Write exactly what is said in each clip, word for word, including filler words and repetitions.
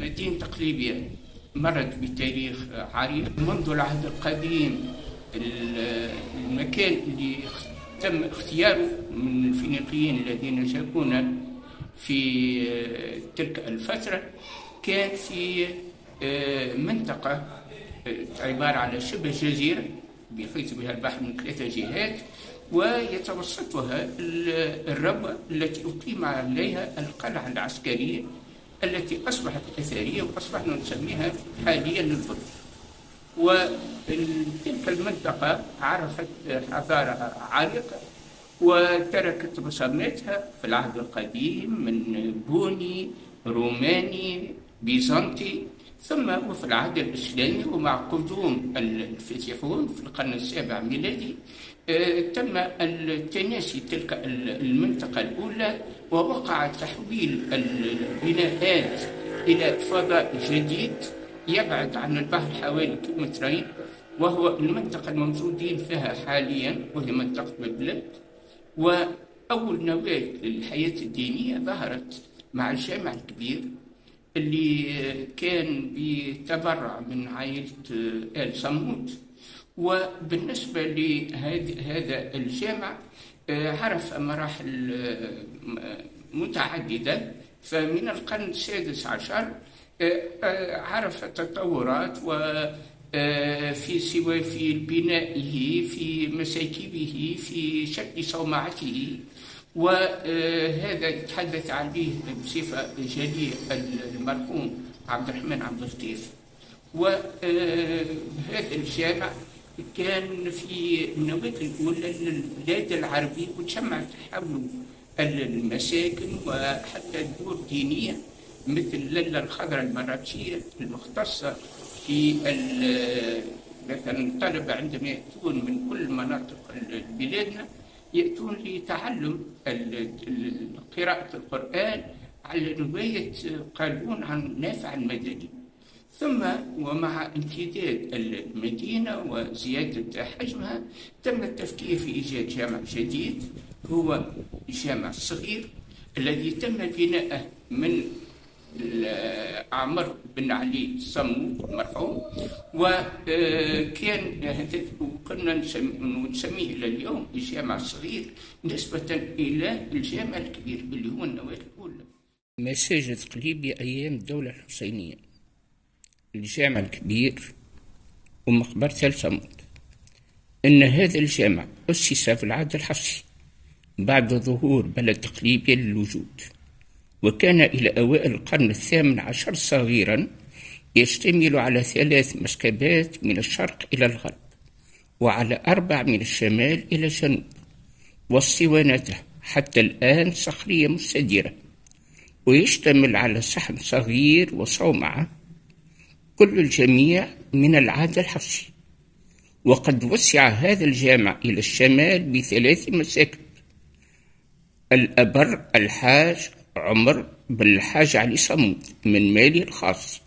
مدينة قليبية مرت بتاريخ عريق منذ العهد القديم. المكان اللي تم اختياره من الفينيقيين الذين سكنوا في تلك الفترة كان في منطقة عبارة على شبه جزيرة بيحيط بها البحر من ثلاثة جهات، ويتوسطها الربوة التي أقيم عليها القلعة العسكرية التي أصبحت أثرية وأصبحنا نسميها حاليا الفترة. وتلك المنطقة عرفت حضارة عريقة وتركت رسوماتها في العهد القديم من بوني، روماني، بيزنطي، ثم وفي العهد الإسلامي ومع قدوم الفاتحون في القرن السابع ميلادي تم التناسي تلك المنطقة الأولى، ووقع تحويل البناءات إلى فضاء جديد يبعد عن البحر حوالي كيلومترين، وهو المنطقة الموجودين فيها حاليا وهي منطقة باب بلد. وأول نواة للحياة الدينية ظهرت مع الجامع الكبير اللي كان بيتبرع من عائلة آل سموط. وبالنسبة لهذا الجامع عرف مراحل متعددة، فمن القرن السادس عشر عرف تطورات وفي سوى في بنائه، في مساكبه، في شكل صومعته، وهذا يتحدث عليه بصفة جلية المرحوم عبد الرحمن عبد اللطيف. وهذا الجامع كان في النواة الأولى للبلاد العربية وتجمعت حول المساكن وحتى الدور الدينية مثل لالة الخضراء المراكشيه المختصة في مثلا الطلبة عندما يأتون من كل مناطق بلادنا يأتون لتعلم قراءة القرآن على رواية قالون عن نافع المدني. ثم ومع امتداد المدينة وزيادة حجمها تم التفكير في إيجاد جامع جديد هو الجامع الصغير الذي تم بناؤه من عمر بن علي صمود المرحوم، وكان وكنا نسميه الى اليوم الجامع الصغير نسبة الى الجامع الكبير اللي هو النواة الاولى. مساجد قليبية ايام الدولة الحسينية، الجامع الكبير ومقبرة آل سموط. ان هذا الجامع اسس في العهد الحفصي بعد ظهور بلد قليبية للوجود، وكان إلى أوائل القرن الثامن عشر صغيرا يشتمل على ثلاث مسكبات من الشرق إلى الغرب، وعلى أربع من الشمال إلى الجنوب، واسطوانته حتى الآن صخرية مستديرة، ويشتمل على صحن صغير وصومعة، كل الجميع من العهد الحفصي. وقد وسع هذا الجامع إلى الشمال بثلاث مساكن: الأبر الحاج عمر بن الحاج علي صمود من ماله الخاص،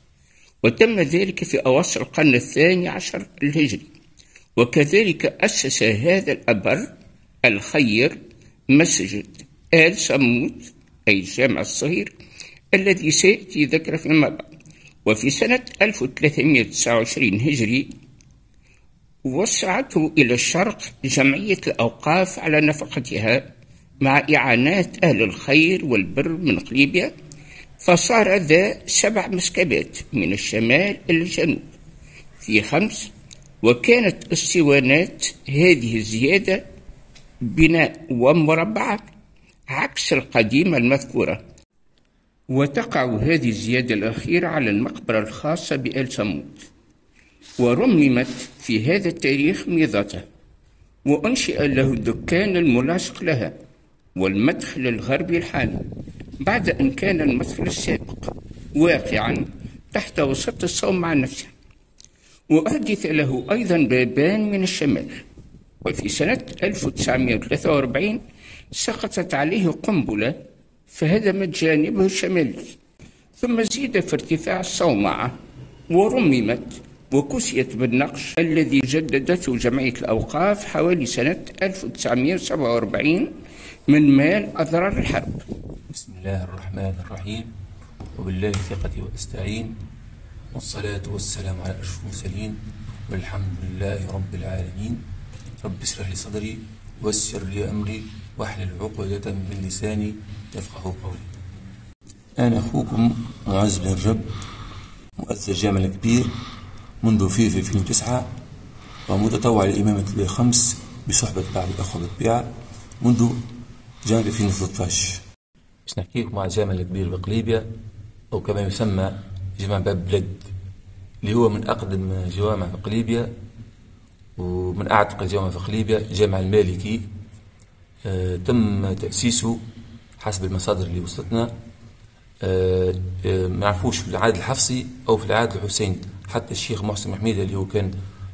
وتم ذلك في أواصر القرن الثاني عشر الهجري. وكذلك أسس هذا الأبر الخير مسجد آل سموط أي الجامع الصغير الذي سيأتي ذكره فيما بعد. وفي سنة ألف وثلاثمائة وتسعة وعشرين هجري وسعته إلى الشرق جمعية الأوقاف على نفقتها مع إعانات أهل الخير والبر من قليبية، فصار ذا سبع مسكبات من الشمال إلى الجنوب في خمس. وكانت اسطوانات هذه الزيادة بناء ومربعة عكس القديمة المذكورة. وتقع هذه الزيادة الأخيرة على المقبرة الخاصة بآل سموط، ورممت في هذا التاريخ ميضته، وأنشئ له الدكان الملاصق لها والمدخل الغربي الحالي، بعد أن كان المدخل السابق واقعا تحت وسط الصومعة نفسها. وأحدث له أيضا بابان من الشمال. وفي سنة ألف وتسعمائة وثلاثة وأربعين سقطت عليه قنبلة فهدمت جانبه الشمالي، ثم زيد في ارتفاع الصومعة ورممت وكسيت بالنقش الذي جددته جمعية الأوقاف حوالي سنة ألف وتسعمائة وسبعة وأربعين من مال أضرار الحرب. بسم الله الرحمن الرحيم. وبالله ثقتي واستعين، والصلاة والسلام على أشرف المرسلين، والحمد لله رب العالمين. رب اشرح لي صدري ويسر لي أمري واحلل عقدة من لساني يفقه قولي. أنا أخوكم معز بن رجب، مؤسس الجامع الكبير منذ فيفي ألفين وتسعة، ومتطوع لإمامة الخمس بصحبة بعض الأخوة بالبيع منذ جانب ألفين وثلاثة عشر. باش نحكي لكم على الجامع الكبير بقليبية، أو كما يسمى جامع باب بلد، اللي هو من أقدم جوامع في قليبية، ومن أعتق الجوامع في قليبية الجامع المالكي. آه تم تأسيسه حسب المصادر اللي وصلتنا، آه آه ما نعرفوش في العهد الحفصي أو في العهد الحسيني. حتى الشيخ محسن محميدة اللي هو كان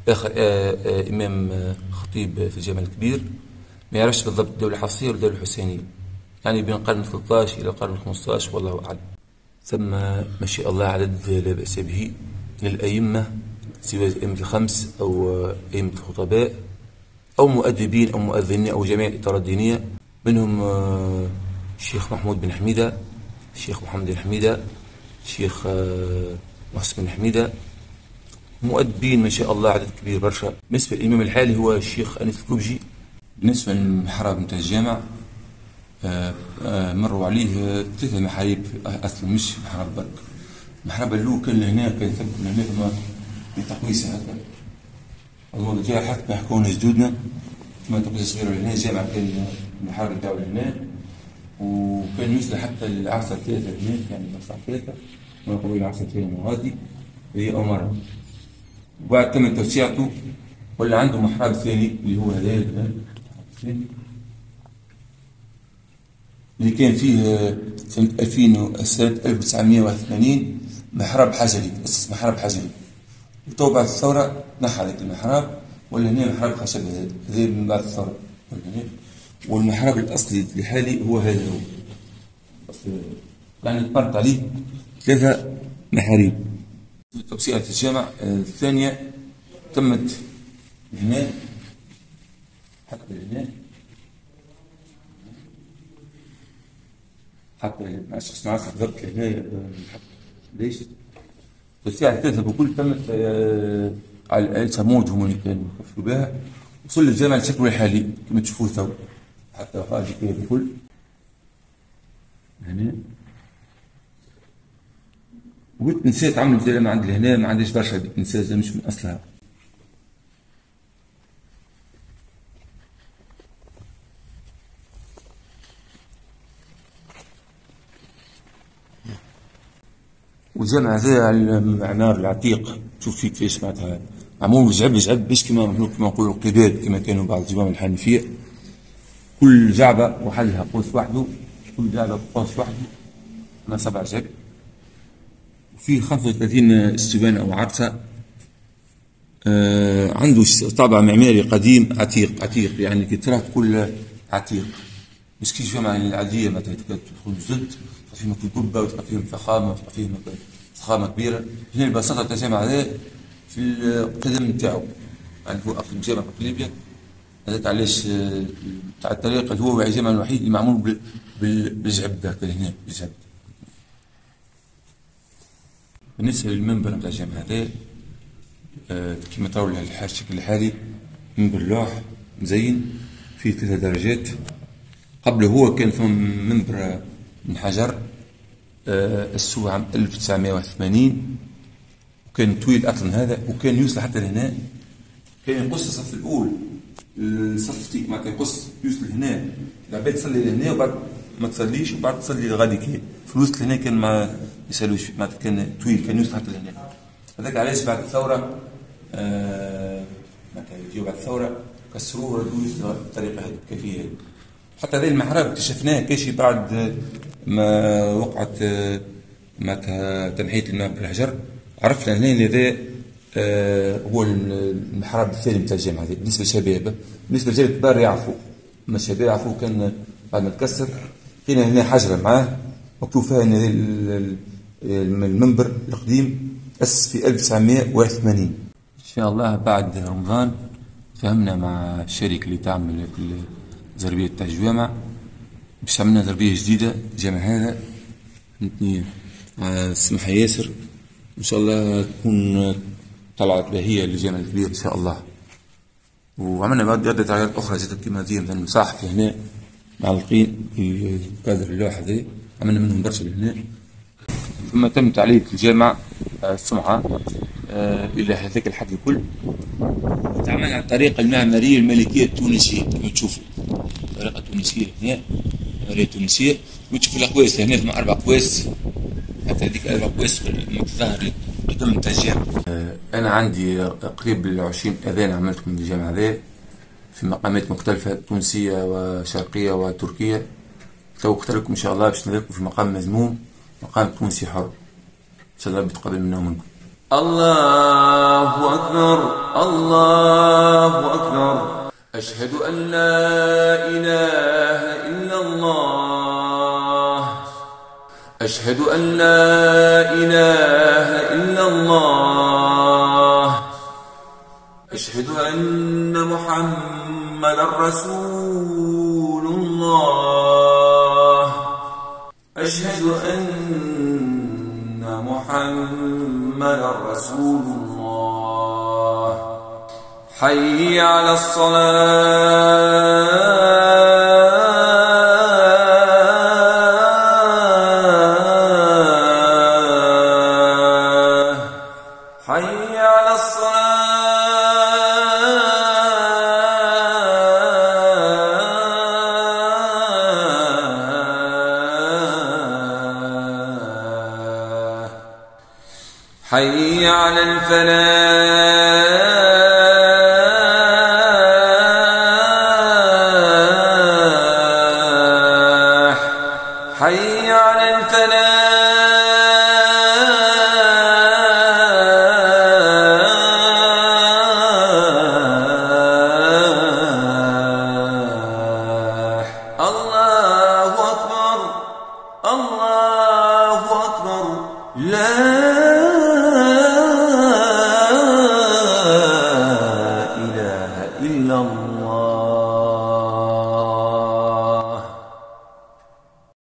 آخر آه آه إمام آه خطيب في الجامع الكبير ما يعرفش بالضبط الدولة الحفصية ولا الدولة الحسينية، يعني بين القرن الثلاثة عشر إلى القرن الخمسة عشر، والله أعلم. ثم ما شاء الله عدد لا بأس به من الأئمة، سواء أئمة الخمس أو أئمة الخطباء أو مؤدبين أو مؤذنين أو جميع الإطارات الدينية، منهم الشيخ محمود بن حميدة، الشيخ محمد بن حميدة، الشيخ محسن بن حميدة، مؤدبين ما شاء الله عدد كبير برشا. بالنسبة للإمام الحالي هو الشيخ أنس الكبجي. بالنسبة للمحراب نتاع الجامع مروا عليه ثلاثة محاريب أصلا، مش محراب برك. محراب اللوكل اللي هنا كان يثبت من هنا بتقويسة هكا، الموضوع تاعها حتى يحكونا جدودنا ما تقويسة صغيرة لهنا. الجامع كان المحراب نتاعو لهنا، وكان يوصل حتى العصر الثالثة هنا، يعني العصر الثالثة ويقوي العصر الثاني المغادي هي أمارة. وبعد تم توسيعته ولا عنده محراب ثاني اللي هو هذا اللي كان فيه سنة ألف وتسعمائة وثمانين محراب حجري، أسس محراب حجري، وتو بعد الثورة نحى هذاك المحراب، ولا هنا محراب خشب هذا هذا من بعد الثورة. والمحراب الأصلي الحالي هو هذا هو، يعني تمرت عليه ثلاثة محاريب. توسيعة الجامع الثانية تمت هنا حتى هنا حتى ما أشخص معاك بالضبط هنا ليش؟ التوسيعة الثالثة بكل تمت على الآلة سموط، هم اللي كانوا يكفلوا بها. وصل الجامع لشكله الحالي كما تشوفوه تو، حتى خارج كده بكل هنا. والتنسيات عملوا زي ما عندي هنا، ما عنديش برشا تنسيات زي مش من أصلها. والجامع هذا على المعنار العتيق، شوف فيه كيفاش معناتها معمول زعب زعب، باش كما كما نقولوا قبال كما كانوا بعض الجوامع الحنيفيه، كل زعبه وحدها قوس وحده، كل زعبه قوس وحده، أنا سبع زعب. وفيه خمسة وثلاثين استبانه او عرسه، آه عنده طابع معماري قديم عتيق عتيق، يعني كي تراه كل عتيق، مش كي الجامع العاديه معناتها تدخل جد فيهم كتبة وتلقى فيهم فخامة وتلقى فيهم فخامة كبيرة. هنا البساطة تاع الجامع هذا في القدم نتاعو، يعني هو أقدم جامع في قليبية. هذاك علاش تاع الطريق اللي هو الجامع الوحيد اللي معمول بالزعب هكا هنا بالزعب. بالنسبة للمنبر نتاع الجامع هذا كيما تراو الشكل الحالي، منبر لوح مزين فيه ثلاثة درجات. قبله هو كان فم منبر من حجر أسسوه عام ألف وتسعمائة وثمانين، وكان طويل أصلا هذا، وكان يوصل حتى لهنا، كان يقص الصف الأول الصف معناتها يقص يوصل هنا، العباد تصلي لهنا وبعد ما تصليش وبعد تصلي غادي كي في الوسط هنا، كان ما يسالوش معناتها كان طويل، كان يوصل حتى لهنا. هذاك علاش بعد الثورة آه معناتها يجيو بعد الثورة كسروه وردوا يوصلوا بالطريقة هذه بكافية. حتى هذا المحراب اكتشفناه كاشي بعد ما وقعت معناتها تنحية الماء بالحجر، عرفنا هنا اللي هذا هو المحراب الثاني نتاع الجامع هذا بالنسبة للشباب. بالنسبة للرجال الكبار يعرفوا، أما الشباب يعرفوا كان بعد ما تكسر لقينا هنا حجرة معاه مكتوب فيها أن هذا المنبر القديم أسس في ألف وتسعمائة وثمانين. إن شاء الله بعد رمضان فهمنا مع الشركة اللي تعمل كل زربية تاع الجوامع باش عملنا زربية جديدة. الجامع هذا فهمتني اسمها ياسر، ان شاء الله تكون طلعت باهيه للجامع الكبير ان شاء الله. وعملنا بعد عده حاجات اخرى زي كيما هذه مثلا المصاحف هنا معلقين في كادر اللوحه هذه، عملنا منهم برشا لهنا. ثم تم تعليق الجامع السمعه الى هذاك الحد الكل، وتعاملنا على الطريقه المعماريه الملكيه التونسيه كما تشوفوا، طريقه تونسيه هنا، معماريه تونسيه، وتشوفوا الاقواس هنا ثم اربع اقواس، حتى هذيك اربع اقواس متظاهره قدام تشجيع. انا عندي قريب ال عشرين اذان عملتهم في الجامع هذا في مقامات مختلفه تونسيه وشرقيه وتركيه. تو اختاركم ان شاء الله باش نلاقيكم في مقام مذموم، مقام تونسي حر، ان شاء الله بيتقبل منا ومنكم. الله اكبر، الله اكبر، اشهد ان لا اله الا الله، اشهد ان لا اله الا الله، اشهد ان محمدا رسول الله، اشهد ان محمدا رسول الله. حي على الصلاة، حي على الصلاة، حي على الفلاح، حي على الفلاح. الله أكبر، الله أكبر، لا إلا الله.